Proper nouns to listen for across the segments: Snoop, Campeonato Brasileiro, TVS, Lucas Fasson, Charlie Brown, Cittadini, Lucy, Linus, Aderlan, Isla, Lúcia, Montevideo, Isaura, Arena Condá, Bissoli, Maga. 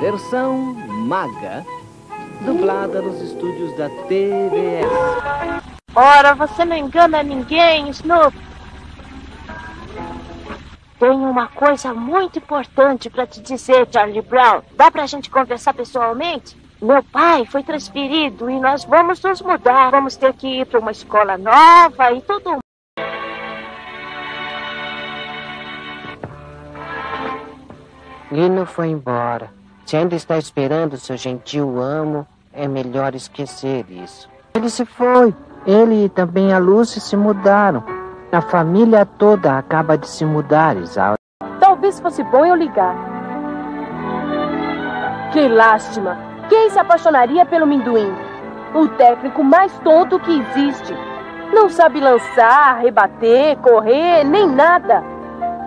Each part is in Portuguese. Versão Maga, dublada nos estúdios da TVS. Ora, você não engana ninguém, Snoop. Tenho uma coisa muito importante pra te dizer, Charlie Brown. Dá pra gente conversar pessoalmente? Meu pai foi transferido e nós vamos nos mudar. Vamos ter que ir para uma escola nova e tudo. Lino foi embora. Se ainda está esperando seu gentil amo, é melhor esquecer isso. Ele se foi. Ele e também a Lucy se mudaram. A família toda acaba de se mudar, Isaura. Talvez fosse bom eu ligar. Que lástima. Quem se apaixonaria pelo Minduim? O técnico mais tonto que existe. Não sabe lançar, rebater, correr, nem nada.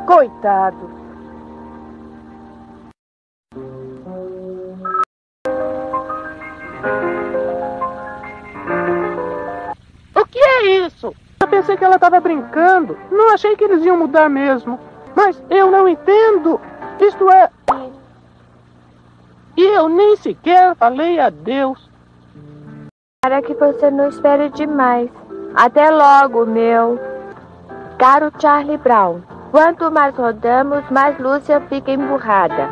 Coitado. O que é isso? Eu pensei que ela estava brincando. Não achei que eles iam mudar mesmo. Mas eu não entendo. Isto é... E eu nem sequer falei adeus. Para que você não espere demais. Até logo, meu caro Charlie Brown. Quanto mais rodamos, mais Lúcia fica emburrada.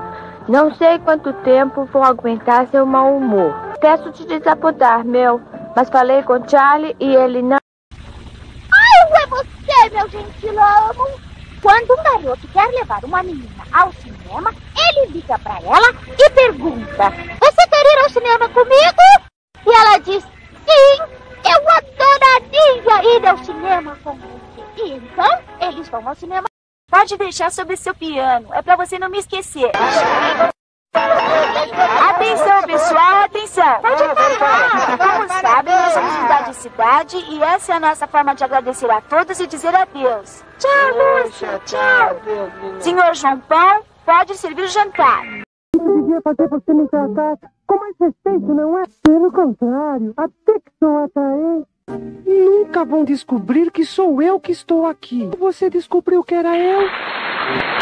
Não sei quanto tempo vou aguentar seu mau humor. Peço te desapontar, meu. Mas falei com Charlie e ele não... Ai, é você, meu gentil amo. Quando um garoto quer levar uma menina ao cinema... Ele liga pra ela e pergunta: você quer ir ao cinema comigo? E ela diz: sim, eu adoraria ir ao cinema com você. E então eles vão ao cinema. Pode deixar sobre seu piano, é pra você não me esquecer. Atenção, pessoal, atenção. Pode parar. Como sabem, nós somos mudar de cidade e essa é a nossa forma de agradecer a todos e dizer adeus. Tchau, Lúcia, tchau. Senhor João Paulo, pode servir o jantar. Eu devia fazer você me tratar com mais respeito, não é? Pelo contrário, até que sou atraente. Nunca vão descobrir que sou eu que estou aqui. Você descobriu que era eu?